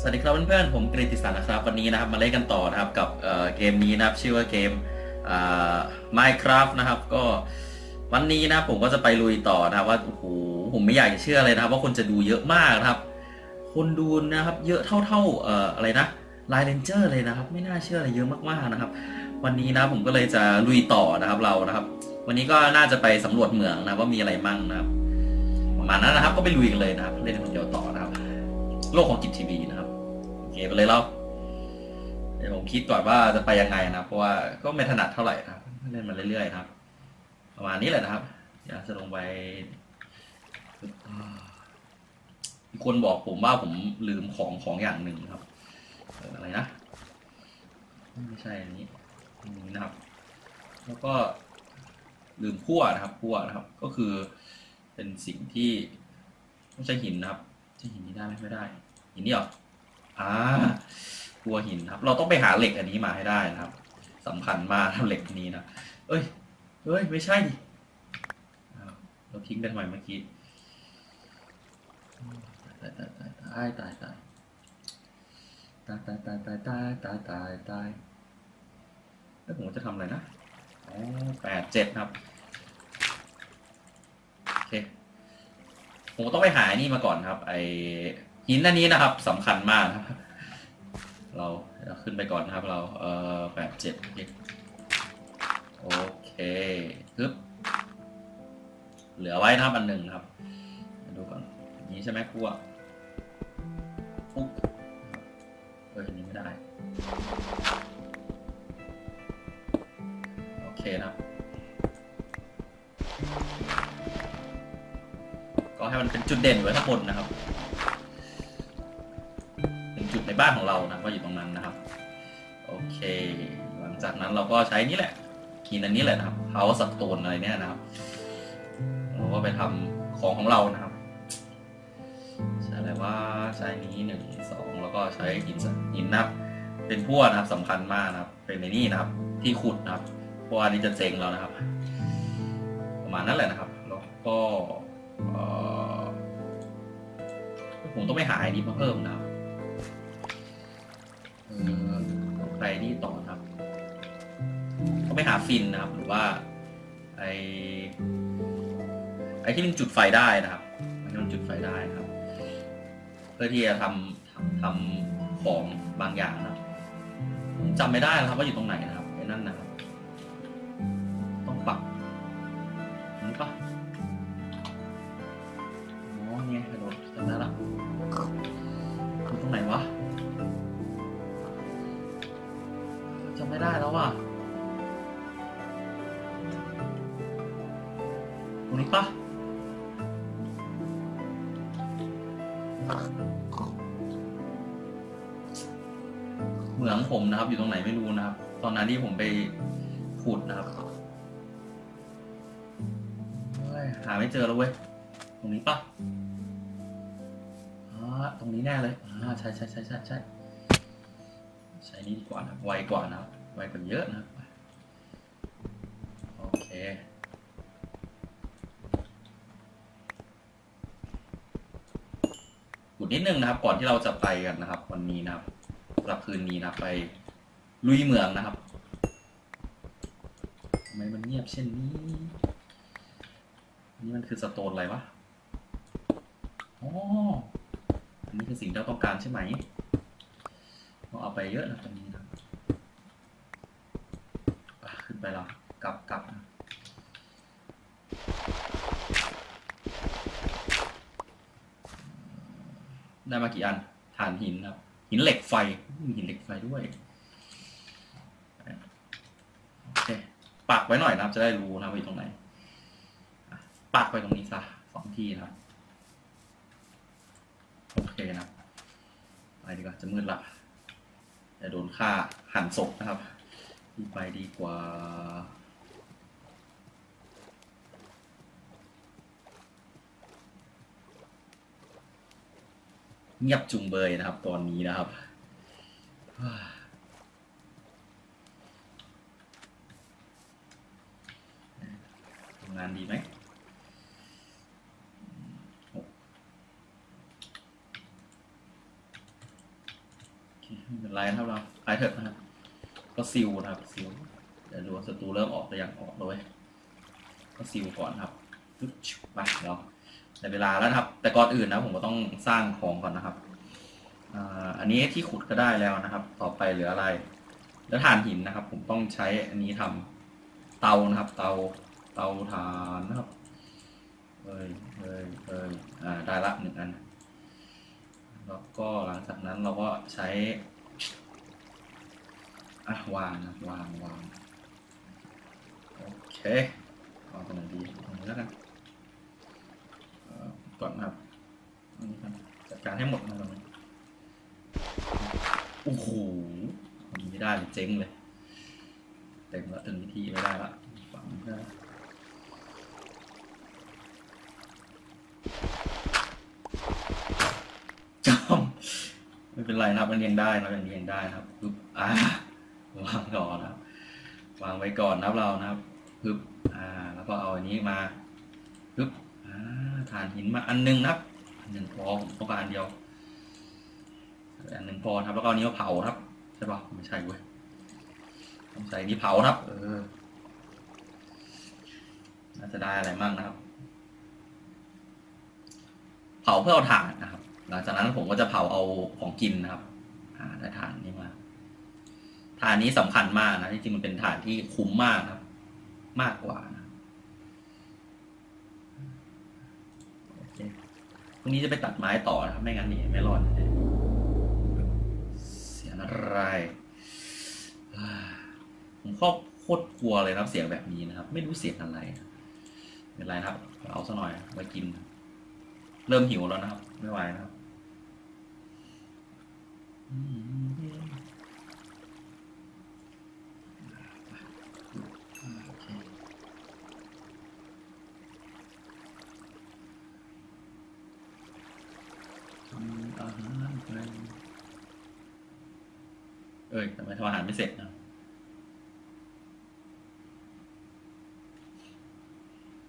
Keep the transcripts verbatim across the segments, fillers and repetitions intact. สวัสดีครับเพื่อนๆผมกฤติศักดิ์นะครับวันนี้นะครับมาเล่นกันต่อนะครับกับเอ่อเกมนี้นะครับชื่อว่าเกมเอ่อ Minecraft นะครับก็วันนี้นะผมก็จะไปลุยต่อนะครับว่าโอ้โหผมไม่อยากจะเชื่อเลยนะครับว่าคนจะดูเยอะมากนะครับคนดูนะครับเยอะเท่าๆเอ่ออะไรนะ Line Ranger เลยนะครับไม่น่าเชื่อเลยเยอะมากๆนะครับวันนี้นะผมก็เลยจะลุยต่อนะครับเรานะครับวันนี้ก็น่าจะไปสำรวจเหมืองนะว่ามีอะไรมั่งนะครับประมาณนั้นนะครับก็ไปลุยกันเลยนะครับเล่นคนเดียวต่อนะครับโลกของKhit ที วีนะครับโอเคไปเลยเราเดี๋ยวผมคิดก่อนว่าจะไปยังไงนะเพราะว่าก็ไม่ถนัดเท่าไหร่นะครับเล่นมาเรื่อยๆครับประมาณนี้แหละนะครับอยากจะลงไปคนบอกผมว่าผมลืมของของอย่างหนึ่งครับอะไรนะไม่ใช่อันนี้นี่นะครับแล้วก็ลืมขั้วนะครับขั้วนะครับก็คือเป็นสิ่งที่ไม่ใช่หินนะครับที่หินนี้ได้ไม่ได้หินนี่หรออ่าขั้วหินครับเราต้องไปหาเหล็กอันนี้มาให้ได้นะครับสำคัญมากเหล็กนี้นะเอ้ยเอ้ยไม่ใช่เราทิ้งได้ไหมเมื่อกี้ตายตายตายตายตายตายตายตายตายตายตายตายตายตายแล้วผมจะทำอะไรนะอ๋อแปดเจ็ดครับโอเคผมต้องไปหาอันนี้มาก่อนครับไอหินอันนี้นะครับสำคัญมากครับเราขึ้นไปก่อนนะครับเราเออแปดเจ็ดโอเคปึ๊บเหลือไว้นะครับอันหนึ่งครับดูก่อนนี้ใช่ไหมขั้วปุ๊บเอออันนี้ไม่ได้โอเคนะครับก็ให้มันเป็นจุดเด่นไว้ทั้งหมดนะครับเป็นจุดในบ้านของเรานะก็อยู่ตรงนั้นนะครับโอเคหลังจากนั้นเราก็ใช้นี่แหละกินอันนี้แหละนะครับเอาสักตัวอะไรเนี่ยนะครับเราก็ไปทำของของเรานะครับใช่อะไรว่าใช้นี้หนึ่งสองแล้วก็ใช้หินหินนะครับเป็นพวกนะครับสำคัญมากนะครับเป็นในนี่นะครับที่ขุดนะครับเพราะอันนี้จะเซ็งเรานะครับประมาณนั้นแหละนะครับแล้วก็ผมต้องไปหาไอ้นี้มาเพิ่มนะครับใครนี่ต่อครับต้องไปหาฟินนะครับหรือว่าไอ้ไอ้ที่มันจุดไฟได้นะครับมันจุดไฟได้ครับเพื่อที่จะทำทำทำของบางอย่างนะครับผมจำไม่ได้แล้วครับว่าอยู่ตรงไหนนะครับไอ้นั่นนะครับต้องปักนี่ปะเนี่ยกระโดดจำได้ละอยู่ตรงไหนวะจำไม่ได้แล้วว่ะตรงนี้ปะเหมืองผมนะครับอยู่ตรงไหนไม่รู้นะครับตอนนั้นที่ผมไปขุดนะครับหาไม่เจอแล้วเว้ยตรงนี้ปะตรงนี้แน่เลยใช่ใช่ใช่ใช่ใช่ใช้นี้ดีกว่านะไวกว่านะไวกว่าเยอะนะโอเคขุดนิดนึงนะครับก่อนที่เราจะไปกันนะครับวันนี้นะครับหลับคืนนี้นะไปลุยเหมืองนะครับทำไมมันเงียบเช่นนี้นี่มันคือสโตนอะไรวะอ๋ออันนี้คือสิ่งที่เราต้องการใช่ไหมเราเอาไปเยอะนะตอนนี้นะขึ้นไปแล้วกลับกลับนะได้มากี่อันฐานหินครับหินเหล็กไฟหินเหล็กไฟด้วยโอเคปักไว้หน่อยนะครับจะได้รู้นะว่าอยู่ตรงไหนปักไว้ตรงนี้ซะสองที่นะครับโอเคนะไปดีกว่าจะมืดละจะโดนฆ่าหั่นศพนะครับไปดีกว่าเงียบจุงเบยนะครับตอนนี้นะครับทำงานดีไหม เป็นไรนะครับเราไลเถอะนะครับก็ซิลนะครับซิลเดี๋ยวดูศัตรูเริ่มออกแต่ยังออกเลยก็ซิลก่อนครับไปเราแต่เวลาแล้วครับแต่ก่อนอื่นนะผมก็ต้องสร้างของก่อนนะครับอันนี้ที่ขุดก็ได้แล้วนะครับต่อไปเหลืออะไรแล้วถ่านหินนะครับผมต้องใช้อันนี้ทำเตานะครับเตาเตาถ่านนะครับเอ้ยเอ้ยเอ้ยอ่าได้ละหนึ่งอันแล้วก็หลังจากนั้นเราก็ใช้อ่ะวางนะวางวางโอเควางตรงไหนดีตรงนี้แล้วกันก่อนนะครับจัดการให้หมดนะตรงนี้โอ้โหไม่ได้เลยเจ๊งเลยเต็มละถึงวิธีไม่ได้ละฝังได้จำไม่เป็นไรนะครับมันเรียงได้นะมันเรียงได้ครับปึ๊บอ่าวางก่อนนะครับวางไว้ก่อนนะครับเรานะครับปึ๊บอ่าแล้วก็เอาอันนี้มาปึ๊บอ่าฐานหินมาอันนึงนะครับอันหนึ่งพอผมต้องการเดียวอันหนึ่งพอครับแล้วก็อันนี้ก็เผาครับใช่ป่ะไม่ใช่เว้ยต้องใส่นี่เผาครับเออน่าจะได้อะไรมั่งนะครับเผาเพื่อเอาถ่านนะครับหลังจากนั้นผมก็จะเผาเอาของกินนะครับอ่าได้ถ่านนี้มาถ่านนี้สำคัญมากนะจริงๆมันเป็นถ่านที่คุ้มมากครับมากกว่านะโอเคพรุ่งนี้จะไปตัดไม้ต่อนะครับไม่งั้นนี่ไม่รอดอะไรผมชอบโคตรกลัวเลยครับเสียงแบบนี้นะครับไม่รู้เสียงอะไรเป็นไรนะครับเอาซะหน่อยไว้กินเริ่มหิวแล้วนะครับไม่ไหวนะครับเอ้ยทำไมทำอาหารไม่เสร็จนะ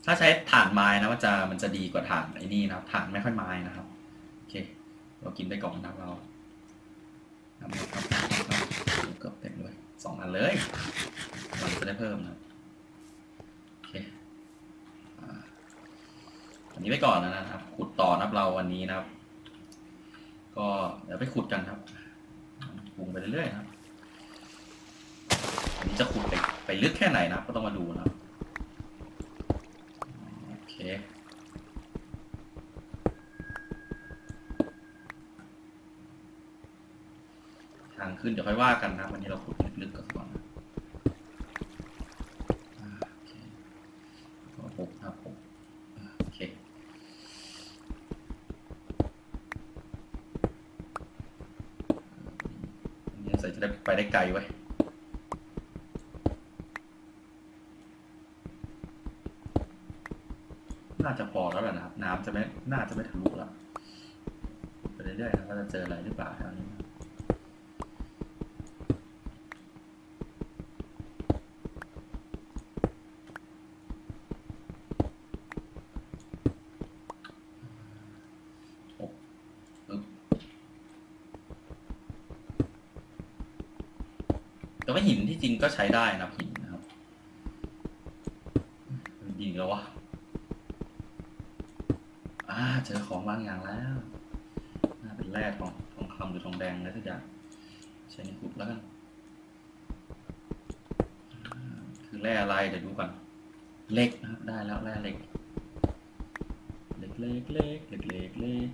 ถ้าใช้ถ่านไม้นะมันจะมันจะดีกว่าถ่านไอ้นี่นะครับถ่านไม่ค่อยไม้นะครับโอเคเรากินไปก่อนนะเราน้ำมันเกือบเต็มเลยสองอันเลยเราจะได้เพิ่มนะโอเคอันนี้ไปก่อนแล้วนะครับขุดต่อนะเราวันนี้นะครับก็เดี๋ยวไปขุดกันครับปรุงไปเรื่อยๆครับอันนี้จะขุดไปไปลึกแค่ไหนนะก็ต้องมาดูนะครับโอเคทางขึ้นเดี๋ยวค่อยว่ากันนะวันนี้เราขุดลึกๆก่อนนะโอเคหกครับหกโอเคจะได้ไปได้ไกลไว้น่าจะพอแล้วแหละนะครับน้ำจะไม่น่าจะไม่ทะลุแล้วไปเรื่อยๆนะว่าจะเจออะไรหรือเปล่าอันนี้แต่ว่าหินที่จริงก็ใช้ได้นะหินนะครับดีแล้ววะอ่าเจอของบางอย่างแล้วน่าเป็นแร่ทองทองคำหรือทองแดงอะไรสักอย่างใช้ในกลุ่มแล้วกันคือแร่อะไรเดี๋ยวดูก่อนเล็กนะครับได้แล้วแร่เล็กเล็กเล็กเล็กเล็กเล็กเล็ก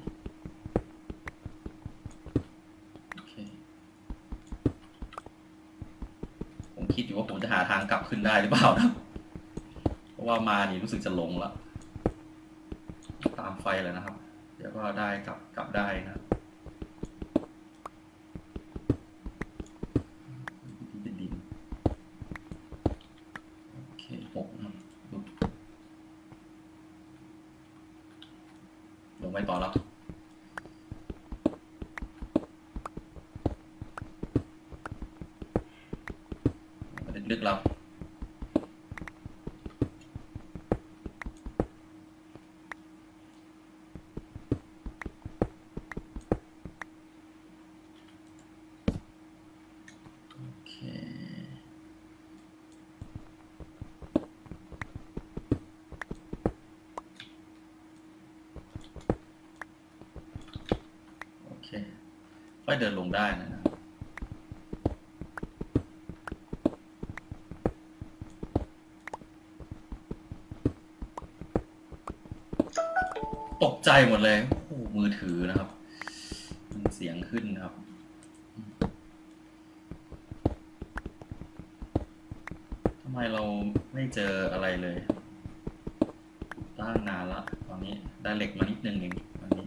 คิดอยู่ว่าผมจะหาทางกลับขึ้นได้หรือเปล่านะเพราะว่ามานี่รู้สึกจะหลงแล้วตามไฟเลยนะครับเดี๋ยวก็ได้กลับกลับได้นะดินโอเคหกนะลงไปต่อแล้วลึกเรา ค่อยเดินลงได้นะตกใจหมดเลยโอ้มือถือนะครับเสียงขึ้นนะครับทำไมเราไม่เจออะไรเลยตั้งนานละตอนนี้ได้เหล็กมานิดนึงเองตอนนี้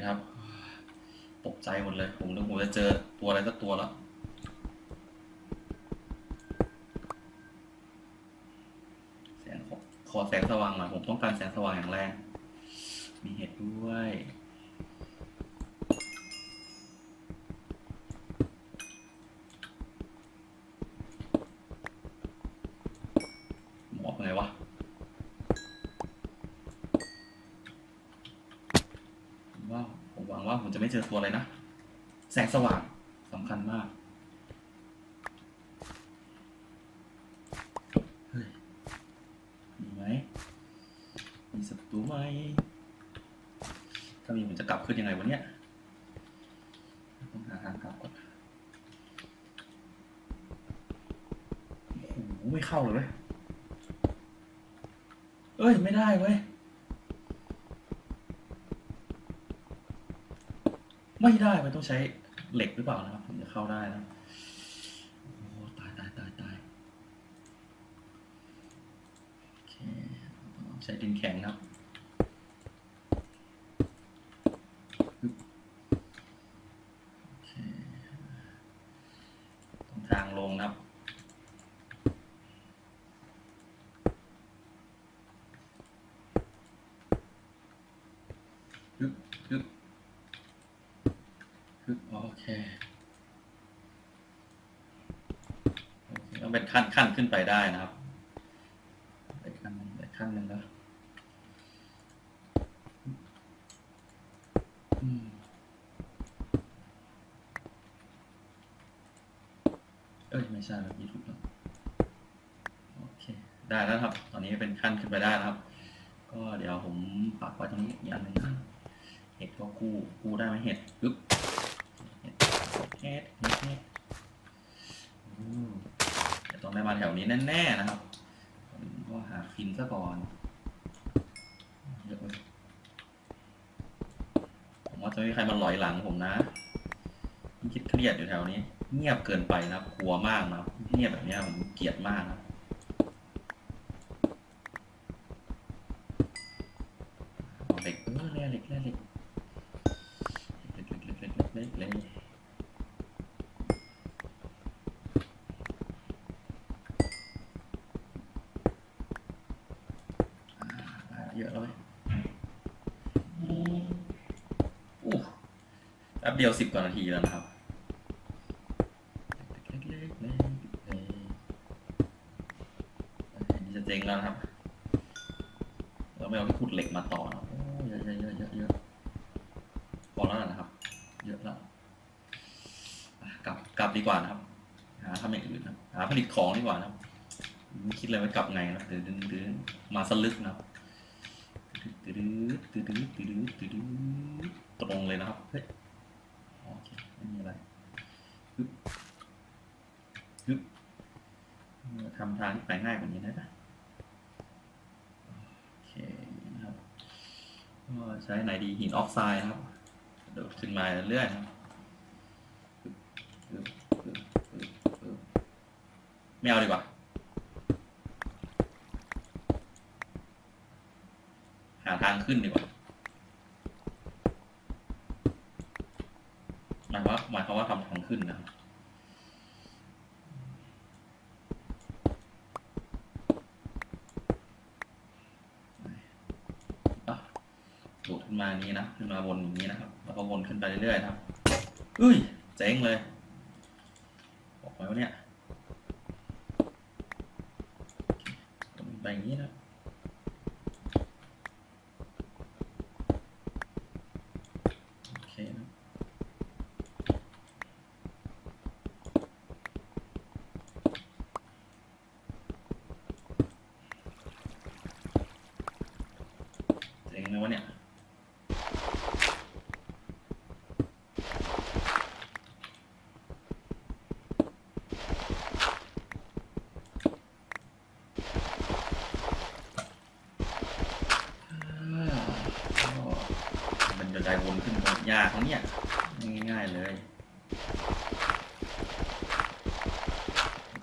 นะครับตกใจหมดเลยผมนึกว่าจะเจอตัวอะไรสักตัวแล้วแสงขอแสงสว่างหน่อยผมต้องการแสงสว่างอย่างแรงมีเห็ดด้วยเจอตัวอะไรนะแสงสว่างสำคัญมากเฮ้ยมีไหมมีศัตรูไหมถ้ามีผมจะกลับขึ้นยังไงวะเนี่ยต้องหาทางกลับก่อนโอ้ไม่เข้าเลยเอ้ยไม่ได้เว้ยไม่ได้มันต้องใช้เหล็กหรือเปล่านะครับถึงจะเข้าได้นะโอ้ตายตายตายตายโอเคใช้ดินแข็งครับโอเคตรงทางลงครับฮึบฮึบโอเคต้องเป็นขั้นขั้นขึ้นไปได้นะครับไปขั้นไปขั้นหนึ่งแล้วเอ้ยไม่ใช่แบบนี้ถูกแล้วโอเคได้แล้วครับตอนนี้เป็นขั้นขึ้นไปได้นะครับก็เดี๋ยวผมปักไว้ตรงนี้อย่างนึงนะเห็ดก็กู้กู้ได้ไหมเห็ดปึ๊บเฮ็ดเฮ็ดจะต้องได้มาแถวนี้แน่ๆนะครับก็หาฟินซะก่อนผมว่าจะไม่มีใครมาหลอยหลังผมนะมันคิดเครียดอยู่แถวนี้เงียบเกินไปนะครับกลัวมากนะครับเงียบแบบนี้ผมเกลียดมากนะเด็กเล่นเด็กเล่นเด็กเด็กเด็กเด็กเด็กเล่นเดียวสิบกว่านาทีแล้วนะครับนี่จะเจ๊งแล้วครับเราไม่เอาที่ขุดเหล็กมาต่อนะเยอะเยอะเยอะเยอะพอแล้วนะครับเยอะแล้วกลับกลับดีกว่านะครับหาทำอย่างอื่นนะหาผลิตของดีกว่านะไม่คิดเลยว่ากลับไงนะดื้อดื้อดื้อมาสลึกนะครับดื้อดื้อดื้อดื้อดื้อดื้อตรงเลยนะครับไม่มีอะไรฮึบฮึบทำทางที่ไปง่ายกว่านี้ได้ไหมโอเคนะครับก็ใช้ไหนดีหินออกไซด์ครับโดดขึ้นมาเรื่อยครับไม่เอาดีกว่าหาทางขึ้นดีกว่าหมายว่าหมายความว่าทำทางขึ้นนะครับโดดขึ้นมานี้นะขึ้นมาวนอย่างนี้นะครับแล้วก็วนขึ้นไปเรื่อยๆครับอุ้ยเจ๋งเลยบอกไว้ว่าเนี่ย ไปอย่างนี้นะโอเคนะเจ๋งเลยวะเนี่ยได้วนขึ้นหมดยากของเนี่ยง่ายๆเลย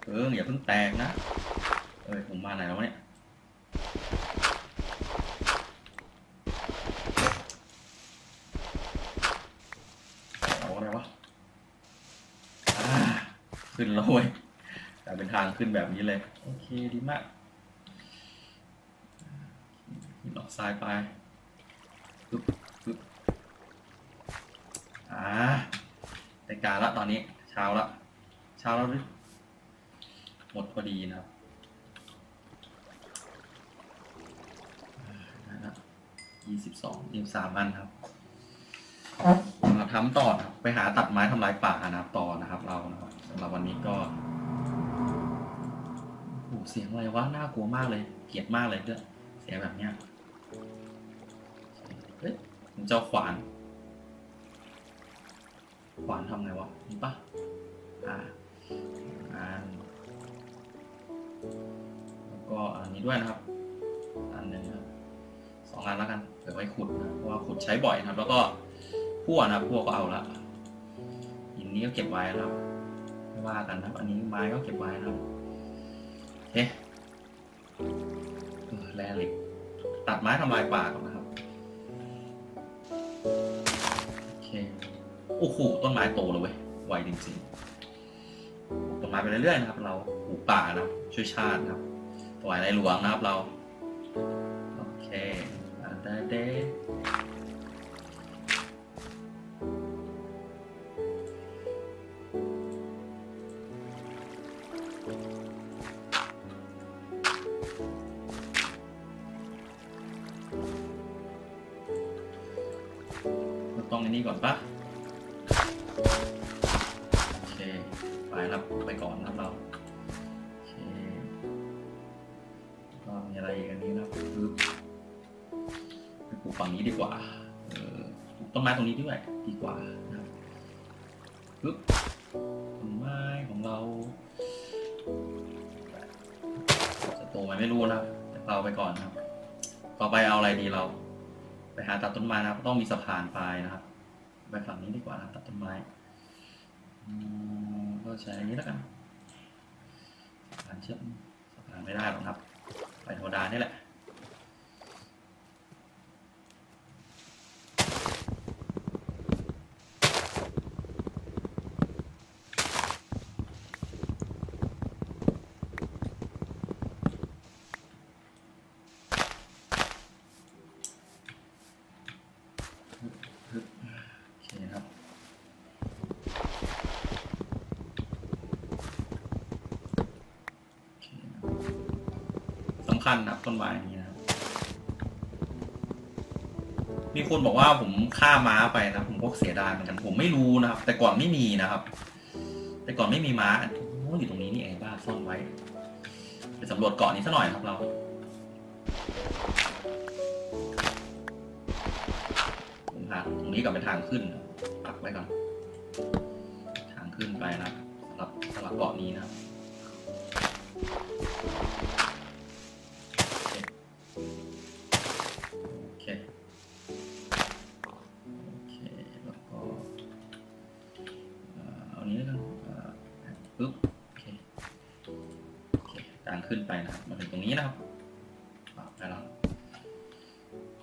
เอออย่าเพิ่งแตกนะเอ้ยผมมาไหนแล้วเนี่ยเอาอะไรวะขึ้นแล้วเว้ยแต่เป็นทางขึ้นแบบนี้เลยโอเคดีมากหลอกซ้ายไปแต่กาละตอนนี้เช้าละเช้าแล้วรึหมดพอดีนะครับยี่สิบสองยี่สิบสามอันครับเราทำต่อไปหาตัดไม้ทำลายป่านะครับต่อนะครับเรานะครับสำหรับวันนี้ก็โอ้เสียงอะไรวะน่ากลัวมากเลยเกลียดมากเลยด้วยเสียงแบบเนี้ยเฮ้ยผมเจ้าขวานขวานทำไงวะนี่ปะอ่าอ่าแล้วก็อันนี้ด้วยนะครับอันหนึ่งนะสองอันแล้วกันเดี๋ยวไว้ขุดนะเพราะว่าขุดใช้บ่อยนะครับแล้วก็พั่วนะพั่วก็เอาละหินนี้ก็เก็บไว้แล้วไม่ว่ากันนะครับอันนี้ไม้ก็เก็บไว้นะครับเอ๊ะแร่เหล็กตัดไม้ทำลายป่าก่อนนะครับโอเคโอ้โหต้นไม้โตเลยเว้ยไวจริงๆต้นไม้ไปเรื่อยๆนะครับเราปลูกป่านะช่วยชาตินะครับถวายในหลวงนะครับเราโอเคอันเดเดต้องในนี้ก่อนปะโอเคไปรับไปก่อนนะเราโอเคก็มีอะไรอีกอันนี้นะคือไปปลูกฝั่งนี้ดีกว่าเออปลูกต้นไม้ตรงนี้ด้วยดีกว่านะปึ๊บต้นไม้ของเราจะโตไหมไม่รู้นะแต่เราไปก่อนครับต่อไปเอาอะไรดีเราไปหาตัดต้นไม้นะต้องมีสะพานไปนะครับไปฝั่งนี้ดีกว่านะตัดต้นไม้ก็ใช้อันนี้แล้วกันสะพานเชื่อมสะพานไม่ได้หรอกครับไปธรรมดานี่แหละขั้นนะต้นไม้อย่างนี้นะมีคนบอกว่าผมฆ่าม้าไปนะผมก็เสียดายเหมือนกันผมไม่รู้นะครับแต่ก่อนไม่มีนะครับแต่ก่อนไม่มีม้าอยู่ตรงนี้นี่เองบ้าซ่อนไว้ไปสำรวจเกาะนี้ซะหน่อยครับเราผมหาตรงนี้ก่อนเป็นทางขึ้นปักไว้ก่อนทางขึ้นไปนะสำหรับสำหรับเกาะนี้นะขึ้นไปนะครับมาถึงตรงนี้นะครับไปแล้ว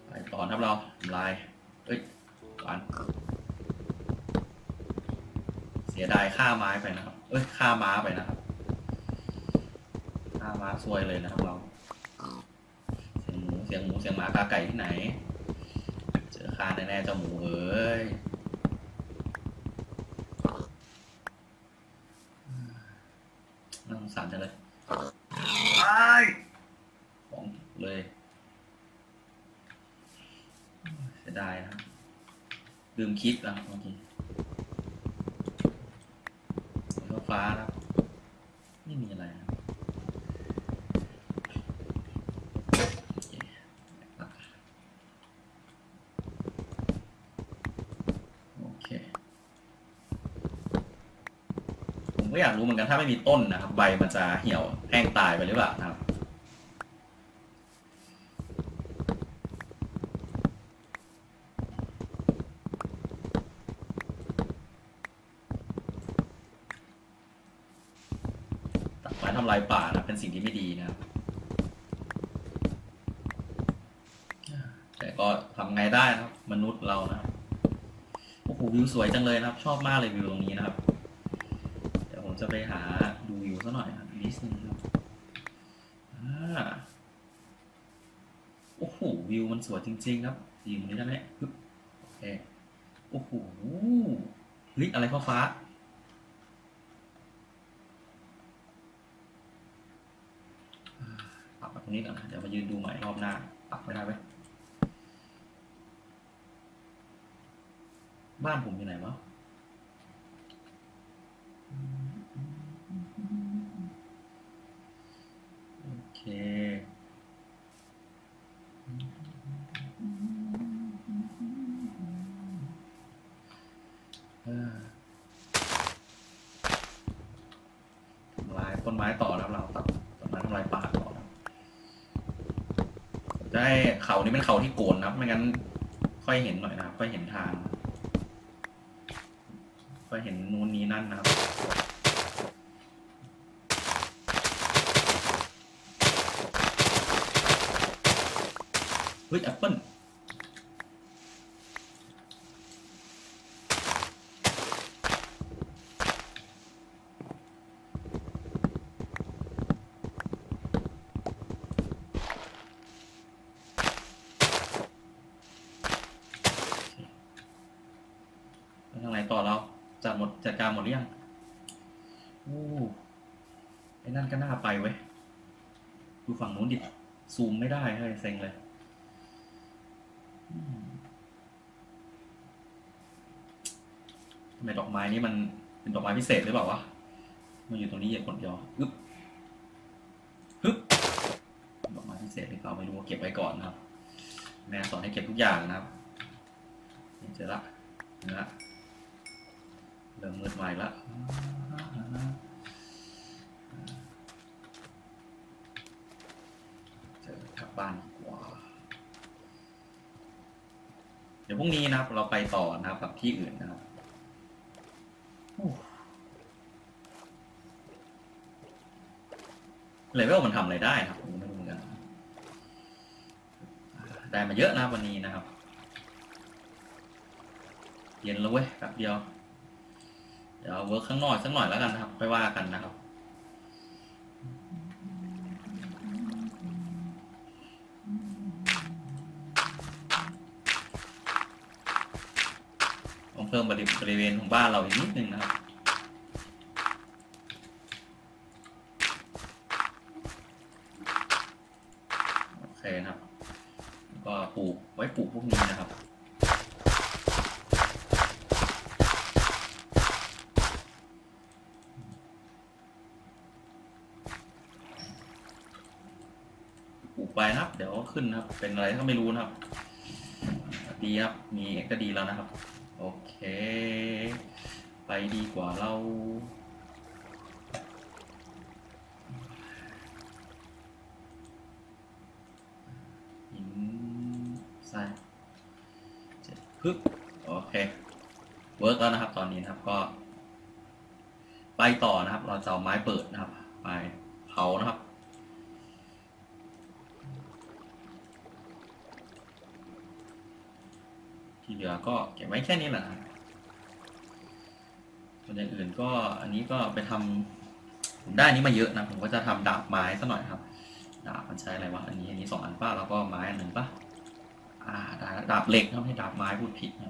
ไปต่อครับเราลายเอ้ยหวานเสียดายฆ่าไม้ไปนะครับเอ้ยฆ่าม้าไปนะครับฆ่าม้าซวยเลยนะครับเราเสียงหมูเสียงหมูเสียงหมากาไก่ที่ไหนเจอฆ่าแน่ๆเจ้าหมูเอ้ยน่าสงสารจังเลย เลยเสียดายนะลืมคิดแล้วโอเครถฟ้าแล้วไม่มีอะไรนะก็อยากรู้เหมือนกันถ้าไม่มีต้นนะครับใบมันจะเหี่ยวแห้งตายไปหรือเปล่านะครับตัดไม้ทำลายป่านะเป็นสิ่งที่ไม่ดีนะครับแต่ก็ทำไงได้นะครับมนุษย์เรานะโอ้โหวิวสวยจังเลยนะครับชอบมากเลยวิวตรงนี้นะครับจะไปหาดูวิวซะหน่อยครับนิดนึงครับอ่าโอ้โหวิวมันสวยจริงๆครับดีมุมนี้ได้ไหมปึ๊บโอเคโอ้โหเฮ้ยอะไรฟ้าฟ้าปักแบบนี้ก่อนนะเดี๋ยวมายืนดูใหม่รอบหน้าปักไม่ได้ไหมบ้านผมอยู่ไหนวะโอเคทำลายต้นไม้ต่อแล้วเราตัดต้นไม้ทำลายป่าต่อแล้วได้เขานี่เป็นเขาที่โกนนะไม่งั้นค่อยเห็นหน่อยนะครับค่อยเห็นทางค่อยเห็นนู้นนี้นั่นนะครับเฮ้ยแอปเปิ้ลทางไหนต่อเราจัดหมดจัดการหมดหรือยังโอ้ไอ้นั่นก็น่าไปเว้ยดูฝั่งนู้นดิซูมไม่ได้เฮ้ยเซ็งเลยทำไมดอกไม้นี่มันเป็นดอกไม้พิเศษหรือเปล่าวะมันอยู่ตรงนี้อย่างกดยออึ๊บฮึบดอกไม้พิเศษหรือเปล่าไม่รู้เก็บไว้ก่อนนะครับแม่สอนให้เก็บทุกอย่างนะครับเจอละนะเริ่มมืดใหม่ละเจอกลับบ้านดีกว่าเดี๋ยวพรุ่งนี้นะครับเราไปต่อนะครับกับที่อื่นนะครับเลเวลมันทำอะไรได้ครับผมไม่รู้เหมือนกันได้มาเยอะนะวันนี้นะครับเย็นแล้วเว้ยแป๊บเดียวเดี๋ยวเวิร์กข้างนอกสักหน่อยแล้วกันนะครับไปว่ากันนะครับเพิ่มบริเวณของบ้านเราอีกนิดนึงนะครับโอเคนะครับก็ปลูกไว้ปลูกพวกนี้นะครับปลูกไปนะครับเดี๋ยวขึ้นนะครับเป็นอะไรก็ไม่รู้นะครับดีครับมีก็ดีแล้วนะครับโอเคไปดีกว่าเราหินทรายเจ็ดปึ๊บโอเคเวิร์กแล้วนะครับตอนนี้นะครับก็ไปต่อนะครับเราจะเอาไม้เปิดนะครับไปเผานะครับทีเดียวก็เก็บไว้แค่นี้แหละครับส่วนอย่างอื่นก็อันนี้ก็ไปทำผมได้อันนี้มาเยอะนะผมก็จะทำดาบไม้สักหน่อยครับดาบมันใช้อะไรวะอันนี้อันนี้สองอันป้าแล้วก็ไม้อันหนึ่งป้าอ่าดาบเหล็กนะไม่ดาบไม้พูดผิดนะ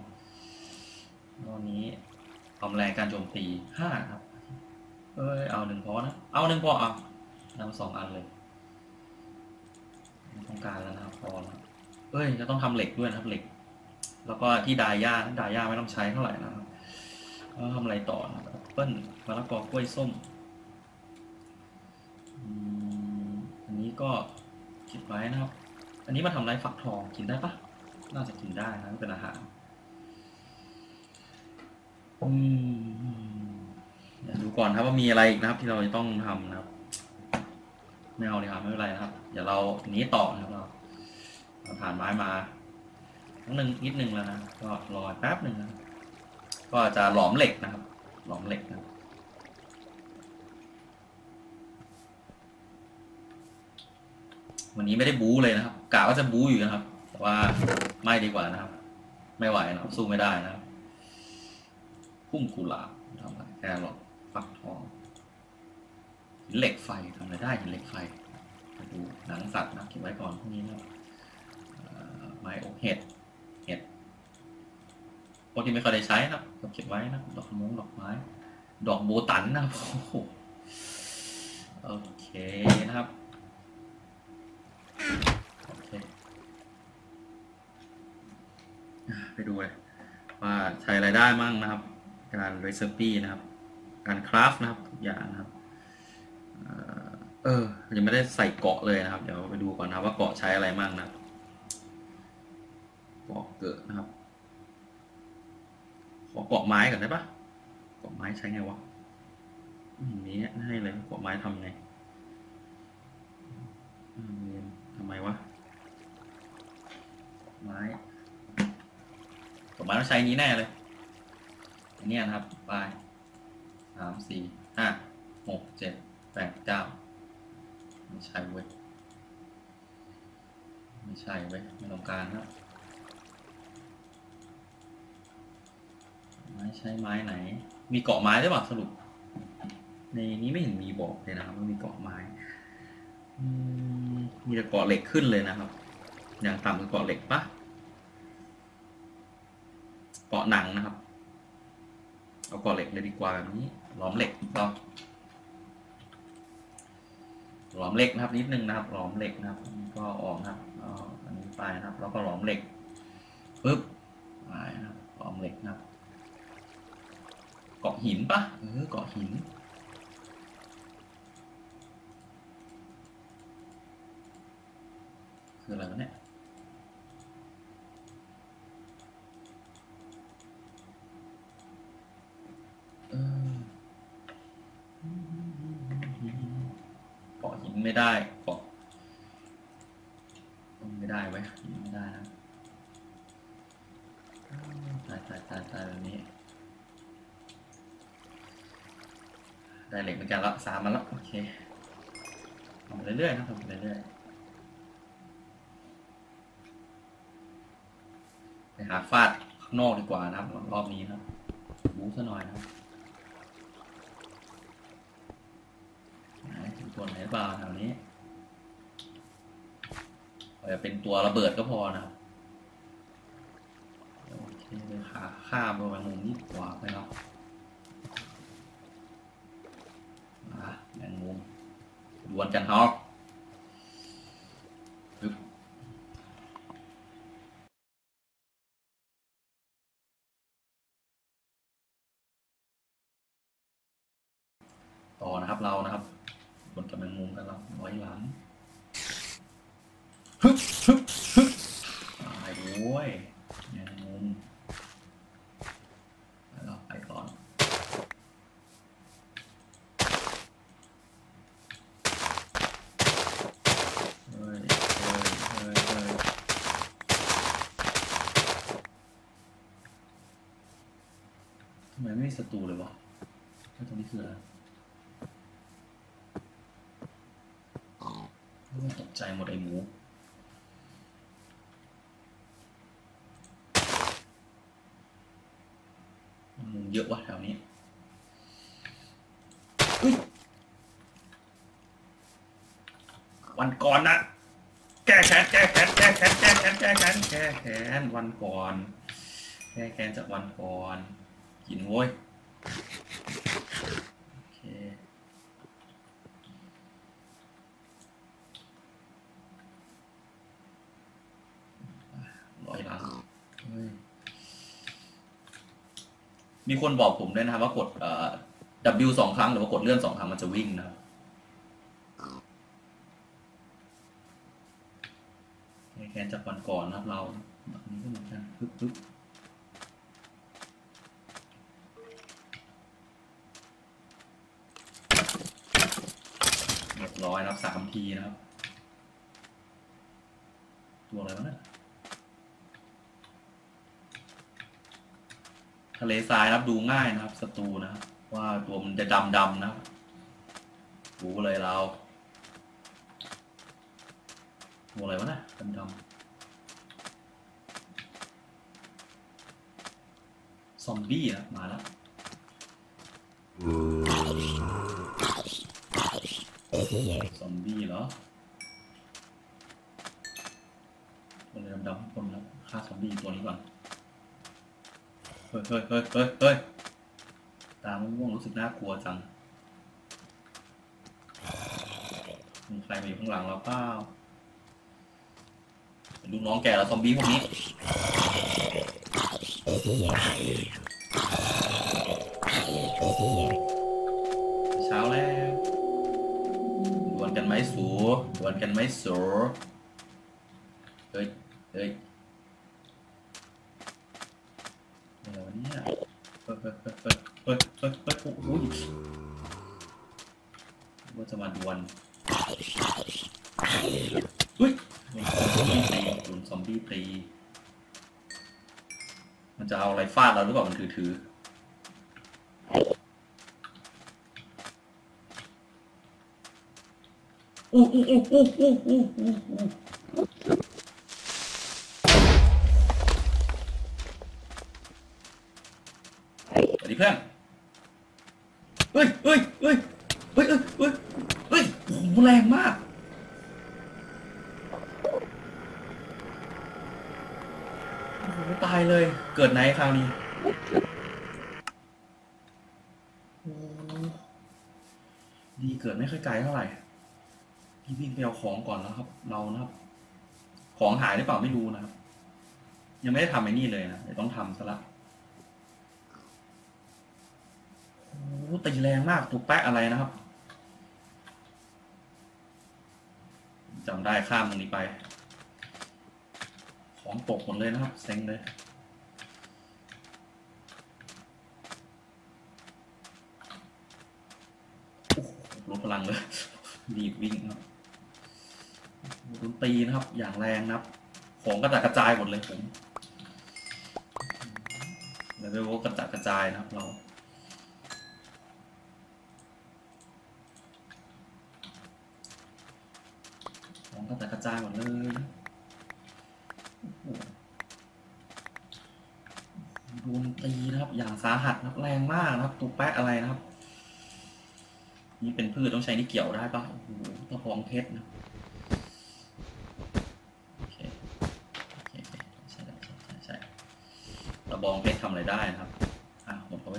ตอนนี้ความแรงการโจมตีห้าครับเออเอาหนึ่งพอนะเอาหนึ่งพอเอานำสองอันเลย ต้องการแล้วนะครับพอแล้วเอ้ยจะต้องทำเหล็กด้วยนะครับเหล็กแล้วก็ที่ดาย่าดาย่าไม่ต้องใช้เท่าไหร่นะครับแล้วทำอะไรต่อนะแอปเปิ้ลมะละกอกล้วยส้มอันนี้ก็คิดไว้นะครับอันนี้มาทำไรฝักทองกินได้ปะน่าจะกินได้นะเป็นอาหารอืมเดี๋ยวดูก่อนครับว่ามีอะไรอีกนะครับที่เราจะต้องทำนะครับไม่เอาเลยครับไม่เป็นไรครับเดี๋ยวเราหนีต่อนะครับเราผ่านไม้มาทั้งหนึ่งนิดหนึ่งแล้วนะก็รอแป๊บหนึ่งนะก็จะหลอมเหล็กนะครับหลอมเหล็กนะวันนี้ไม่ได้บู๊เลยนะครับกะว่าจะบู๊อยู่นะครับแต่ว่าไม่ดีกว่านะครับไม่ไหวนะครับสู้ไม่ได้นะครับพุ่มกุหลาบทำอะไรแครอทฟักทองหินเหล็กไฟทำอะไรได้หินเหล็กไฟไปดูหนังสัตว์นะเก็บไว้ก่อนพวกนี้นะไม้อกเห็ดเห็ดพวกที่ไม่เคยได้ใช้นะเก็บไว้นะดอกม้งดอกไม้ดอกโบตันนะโอเคนะครับโอเคไปดูเลยว่าใช้รายได้มั่งนะครับการรีเซอร์ปี้นะครับการคราฟนะครับทุกอย่างนะครับเออยังไม่ได้ใส่เกาะเลยนะครับเดี๋ยวไปดูก่อนนะว่าเกาะใช้อะไรมั่งนะเกาะเกิดนะครับขอเกาะไม้ก่อนได้ปะเกาะไม้ใช้ไงวะนี้ให้เลยเกาะไม้ทำไงทำไมวะไม้เกาะไม้ต้องใช้นี้แน่เลยเนี่ยนะครับไปสามสี่ห้าหกเจ็ดแปดเก้าไม่ใช่เว้ยไม่ใช่เว้ยไม่ต้องการครับไม้ใช้ไม้ไหนมีเกาะไม้ได้ป่ะสรุปในนี้ไม่เห็นมีบอกเลยนะครับว่ามีเกาะไม้มีแต่เกาะเหล็กขึ้นเลยนะครับอย่างต่ำคือเกาะเหล็กปะเกาะหนังนะครับเอาก่อเหล็กเลยดีกว่าแบบนี้หลอมเหล็กต่อหลอมเหล็กนะครับนิดนึงนะครับหลอมเหล็กนะครับก็ออกครับเอาอันนี้ไปนะครับแล้วก็หลอมเหล็กปึ๊บไปนะครับหลอมเหล็กนะครับเกาะหินปะเออเกาะหินคืออะไรเนี่ยไม่ได้เกาะไม่ได้ไว้ไม่ได้นะตายตายตายตายแบบนี้ได้เหล็กเหมือนกันละสามมาละโอเคทำไปเรื่อยๆนะทำไปเรื่อยๆไปหาฟาดข้างนอกดีกว่านะครับรอบนี้นะบู๊ซะหน่อยนะตัวไหนบ้างแถวนี้อาจจะเป็นตัวระเบิดก็พอนะโอเคเลยค่ะข้ามไปบางมุมนี่กว่าไปเนาะมาแมงมุมดวลกันครับต่อนะครับเรานะครับบนกับแมงมุมกันแล้วไว้หลังฮึบฮึบฮึบตายโว้ยแมงมุมแล้วไปก่อนเฮ้ยเฮ้ยเฮ้ยเฮ้ยทำไมไม่มีศัตรูเลยวะแล้วตรงนี้คืออะไรตกใจหมดไอ้หมูมุมเยอะวะแถวนี้วันก่อนนะแก้แค้นแก้แค้นแก้แค้นแก้แค้นแก้แค้นแก้แค้นวันก่อนแก้แค้นจากวันก่อนกินโว้ยโอเค มีคนบอกผมด้วยนะครับว่ากดเอ่อ ดับเบิลยู สองครั้งหรือว่ากดเลื่อนสองครั้งมันจะวิ่งนะครับแกนจากวันก่อนนะครับเราแบบนี้ก็เหมือนกันปึ๊บๆเรียบร้อยนะครับสามทีนะครับตัวอะไรวะเนี่ยทะเลทรายนะครับดูง่ายนะครับศัตรูนะครับว่าตัวมันจะดำๆนะครับรู้เลยเราตัวอะไรวะเนี่ยดำซอมบี้นะมาแล้วซอมบี้เหรอตัวอะไรดำๆทุกคนนะฆ่าซอมบี้ตัวนี้ก่อนเฮ้ยเฮ้ยเฮ้ยเฮ้ยตาม่วงรู้สึกน่ากลัวจังมีใครมาอยู่ข้างหลังเราเปล่าดูน้องแก่แล้วซอมบี้พวกนี้เช้าแล้วดวลกันไหมสูดวลกันไหมสูเฮ้ยเฮ้ยอะไรวะเนี่ยเฮ้ยเฮ้ยเฮ้ยเฮ้ยเฮ้ยเฮ้ยโอ้ยว่าจะมาดวลเฮ้ยโดนซอมบี้ตีมันจะเอาอะไรฟาดเราหรือเปล่ามันถือถืออู้อู้อู้อู้อู้อู้อู้สวัสดีเพื่อนเฮ้ยเฮ้ยเฮ้ยเฮ้ยเฮ้ยเฮ้ยโอ้โหแรงมากตายเลยเกิดไหนคราวนี้ดีเกิดไม่ค่อยไกลเท่าไหร่พี่วิ่งไปเอาของก่อนแล้วครับเรานะครับของหายหรือเปล่าไม่รู้นะครับยังไม่ได้ทำไอ้นี่เลยนะเดี๋ยวต้องทำซะละโอ้ตีแรงมากตุกแป๊ะอะไรนะครับจำได้ข้ามตรงนี้ไปของตกหมดเลยนะครับเซ็งเลยลดพลังเลยรีบวิ่งครับโดนตีนะครับอย่างแรงนะครับของกระจัดกระจายหมดเลยผมแล้วไปว่ากระจัดกระจายนะครับเราของกระจัดกระจายหมดเลยโดนตีนะครับอย่างสาหัสนะครับแรงมากนะครับตุกแป๊ะอะไรนะครับนี่เป็นพืชต้องใช้นี่เกี่ยวได้ปะโอ้โหตะพองเพชรนะโอเคโอเคใช่ใช่ใช่ใช่ตะบองเพชรทำอะไรได้นะครับอ่ะหมดเขาไป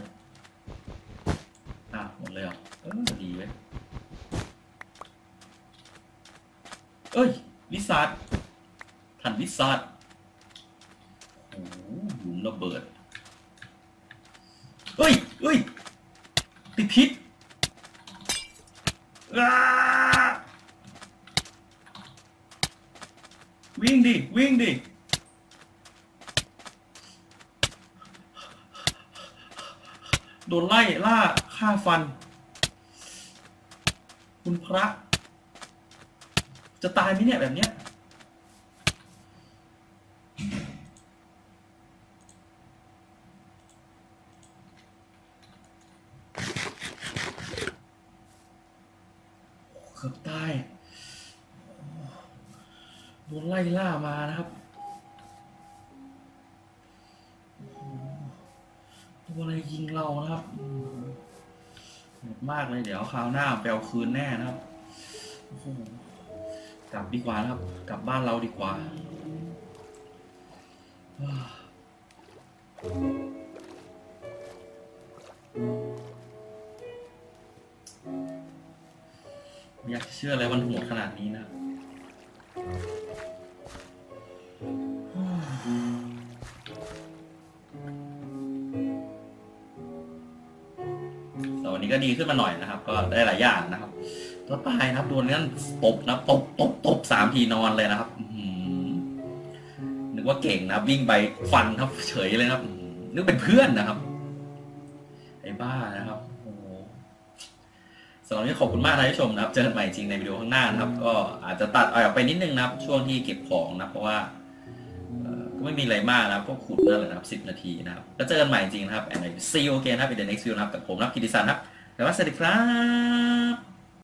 อ่ะหมดเลยเหรอเออดีเว้ยเอ้ยลิซาร์ดทันลิซาร์ดโอ้โหหลุมระเบิดเอ้ยเอ้ยติดพิษวิ่งดิวิ่งดิโดนไล่ล่าฆ่าฟันคุณพระจะตายไหมเนี่ยแบบเนี้ยเกือบตายโดนไล่ล่ามานะครับตัวอะไรยิงเรานะครับหมดมากเลยเดี๋ยวคราวหน้าแปลวคืนแน่นะครับกลับดีกว่านะครับกลับบ้านเราดีกว่าอยากเชื่ออะไรวันโหดขนาดนี้นะ นี้ก็ดีขึ้นมาหน่อยนะครับก็ได้หลายอย่างนะครับแล้วตายนะครับโดนนั่นตบนะตบตบตบสามทีนอนเลยนะครับนึกว่าเก่งนะวิ่งไปฟันครับเฉยเลยครับนึกเป็นเพื่อนนะครับไอ้บ้านะครับโอ้สำหรับนี้ขอบคุณมากท่านผู้ชมนะครับเจอกันใหม่จริงในวิดีโอข้างหน้านะครับก็อาจจะตัดออกไปนิดนึงนะครับช่วงที่เก็บของนะเพราะว่าก็ไม่มีอะไรมากนะพวกขุดนั่นแหละนะครับสิบนาทีนะครับแล้วเจอกันใหม่จริงนะครับแอนด์ซีโอเคนะครับเป็นเดนเน็กซ์วิวนะครับกับผมนะคิดดิสันครับแล้วสวัสดีครับ